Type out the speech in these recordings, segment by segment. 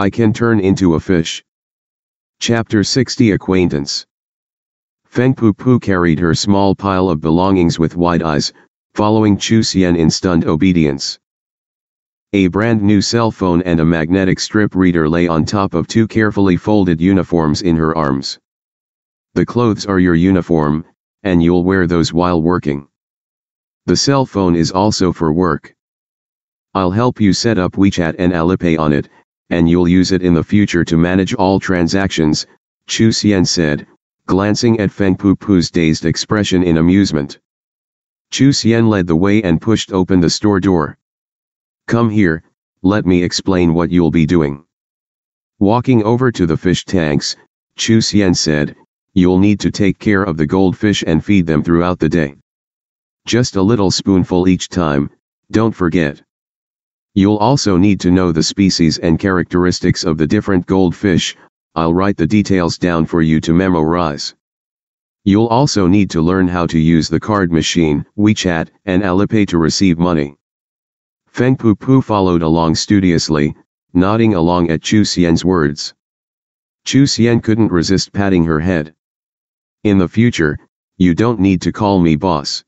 I Can Turn into a Fish. Chapter 60 Acquaintance. Feng Pupu carried her small pile of belongings with wide eyes, following Chu Xian in stunned obedience. A brand new cell phone and a magnetic strip reader lay on top of two carefully folded uniforms in her arms. The clothes are your uniform, and you'll wear those while working. The cell phone is also for work. I'll help you set up WeChat and Alipay on it, and you'll use it in the future to manage all transactions, Chu Xian said, glancing at Feng Pupu's dazed expression in amusement. Chu Xian led the way and pushed open the store door. Come here, let me explain what you'll be doing. Walking over to the fish tanks, Chu Xian said, you'll need to take care of the goldfish and feed them throughout the day. Just a little spoonful each time, don't forget. You'll also need to know the species and characteristics of the different goldfish. I'll write the details down for you to memorize. You'll also need to learn how to use the card machine, WeChat, and Alipay to receive money. Feng Pupu followed along studiously, nodding along at Chu Xian's words. Chu Xian couldn't resist patting her head. In the future, you don't need to call me boss.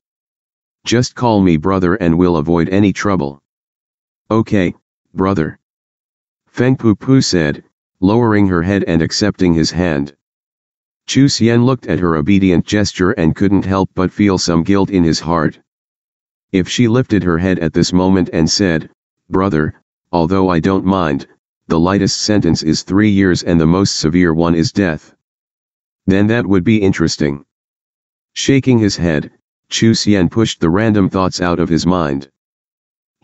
Just call me brother and we'll avoid any trouble. Okay, brother. Feng Pupu said, lowering her head and accepting his hand. Chu Xian looked at her obedient gesture and couldn't help but feel some guilt in his heart. If she lifted her head at this moment and said, brother, although I don't mind, the lightest sentence is 3 years and the most severe one is death. Then that would be interesting. Shaking his head, Chu Xian pushed the random thoughts out of his mind.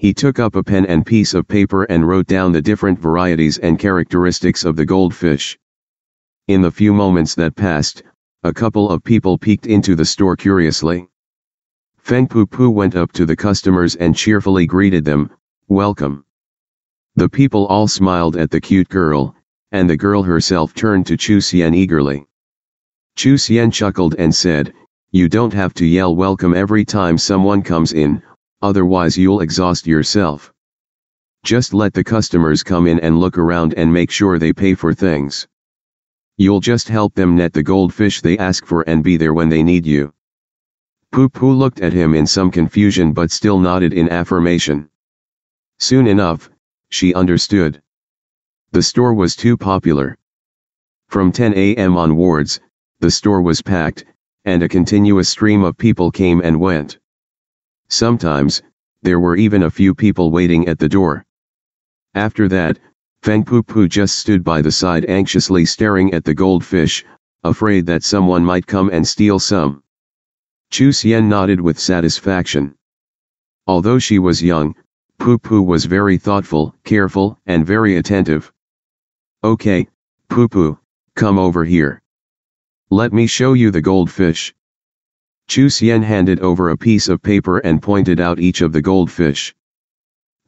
He took up a pen and piece of paper and wrote down the different varieties and characteristics of the goldfish. In the few moments that passed, a couple of people peeked into the store curiously. Feng Pupu went up to the customers and cheerfully greeted them, welcome. The people all smiled at the cute girl, and the girl herself turned to Chu Xian eagerly. Chu Xian chuckled and said, you don't have to yell welcome every time someone comes in, otherwise you'll exhaust yourself. Just let the customers come in and look around and make sure they pay for things. You'll just help them net the goldfish they ask for and be there when they need you. Pupu looked at him in some confusion but still nodded in affirmation. Soon enough, she understood. The store was too popular. From 10 a.m. onwards, the store was packed, and a continuous stream of people came and went. Sometimes, there were even a few people waiting at the door. After that, Feng Pupu just stood by the side anxiously staring at the goldfish, afraid that someone might come and steal some. Chu Xian nodded with satisfaction. Although she was young, Pupu was very thoughtful, careful, and very attentive. Okay, Pupu, come over here. Let me show you the goldfish. Chu Xian handed over a piece of paper and pointed out each of the goldfish.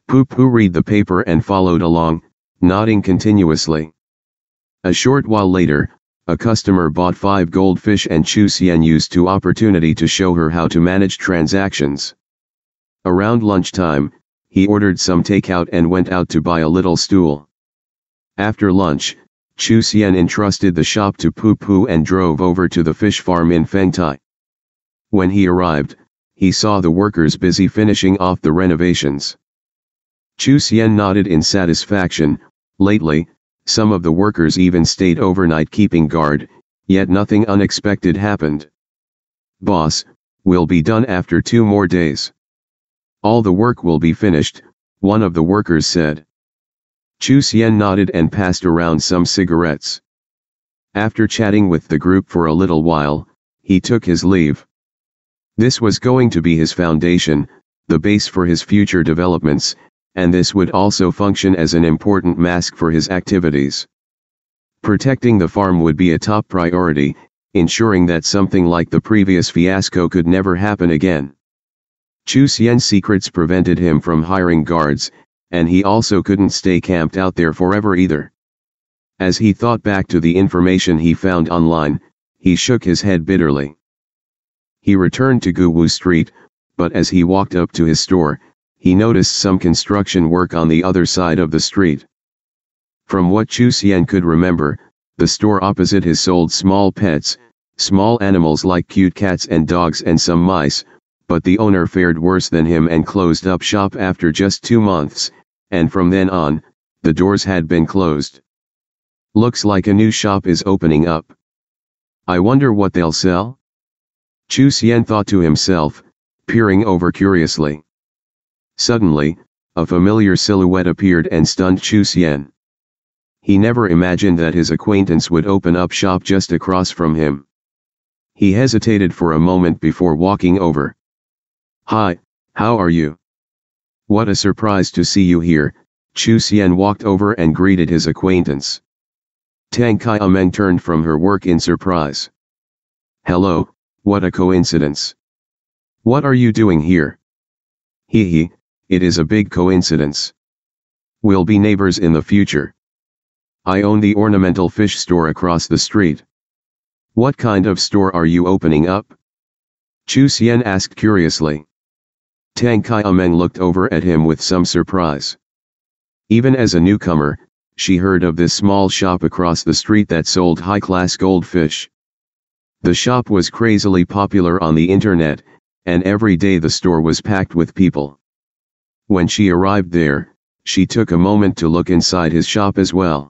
Pupu read the paper and followed along, nodding continuously. A short while later, a customer bought 5 goldfish and Chu Xian used the opportunity to show her how to manage transactions. Around lunchtime, he ordered some takeout and went out to buy a little stool. After lunch, Chu Xian entrusted the shop to Pupu and drove over to the fish farm in Fengtai. When he arrived, he saw the workers busy finishing off the renovations. Chu Xian nodded in satisfaction. Lately, some of the workers even stayed overnight keeping guard, yet nothing unexpected happened. Boss, we'll be done after 2 more days. All the work will be finished, one of the workers said. Chu Xian nodded and passed around some cigarettes. After chatting with the group for a little while, he took his leave. This was going to be his foundation, the base for his future developments, and this would also function as an important mask for his activities. Protecting the farm would be a top priority, ensuring that something like the previous fiasco could never happen again. Chu Xian's secrets prevented him from hiring guards, and he also couldn't stay camped out there forever either. As he thought back to the information he found online, he shook his head bitterly. He returned to Guwu Street, but as he walked up to his store, he noticed some construction work on the other side of the street. From what Chu Xian could remember, the store opposite his sold small pets, small animals like cute cats and dogs and some mice, but the owner fared worse than him and closed up shop after just 2 months, and from then on, the doors had been closed. Looks like a new shop is opening up. I wonder what they'll sell? Chu Xian thought to himself, peering over curiously. Suddenly, a familiar silhouette appeared and stunned Chu Xian. He never imagined that his acquaintance would open up shop just across from him. He hesitated for a moment before walking over. Hi, how are you? What a surprise to see you here, Chu Xian walked over and greeted his acquaintance. Tang Kaiyin turned from her work in surprise. Hello, what a coincidence. What are you doing here? Hee, it is a big coincidence. We'll be neighbors in the future. I own the ornamental fish store across the street. What kind of store are you opening up? Chu Xian asked curiously. Tang Kaiyin looked over at him with some surprise. Even as a newcomer, she heard of this small shop across the street that sold high-class goldfish. The shop was crazily popular on the internet, and every day the store was packed with people. When she arrived there, she took a moment to look inside his shop as well.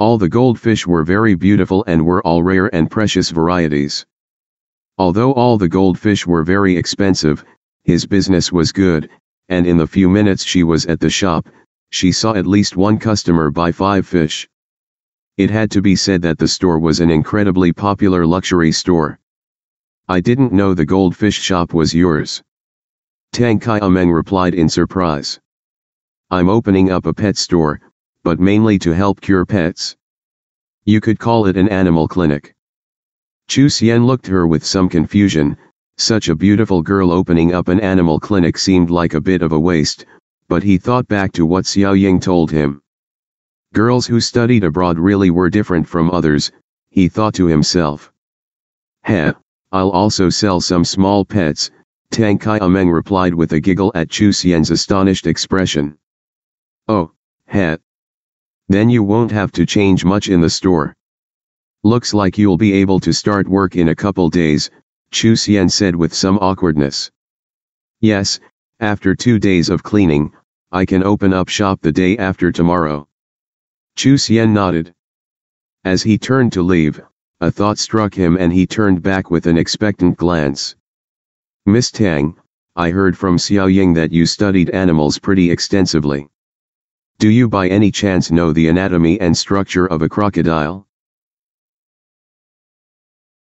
All the goldfish were very beautiful and were all rare and precious varieties. Although all the goldfish were very expensive, his business was good, and in the few minutes she was at the shop, she saw at least one customer buy 5 fish. It had to be said that the store was an incredibly popular luxury store. I didn't know the goldfish shop was yours. Tang Kaiyin replied in surprise. I'm opening up a pet store, but mainly to help cure pets. You could call it an animal clinic. Chu Xian looked her with some confusion. Such a beautiful girl opening up an animal clinic seemed like a bit of a waste, but he thought back to what Xiao Ying told him. Girls who studied abroad really were different from others, he thought to himself. Heh, I'll also sell some small pets, Tang Kaiyin replied with a giggle at Chu Xian's astonished expression. Oh, heh. Then you won't have to change much in the store. Looks like you'll be able to start work in a couple days, Chu Xian said with some awkwardness. Yes, after 2 days of cleaning, I can open up shop the day after tomorrow. Chu Xian nodded. As he turned to leave, a thought struck him and he turned back with an expectant glance. Miss Tang, I heard from Xiao Ying that you studied animals pretty extensively. Do you by any chance know the anatomy and structure of a crocodile?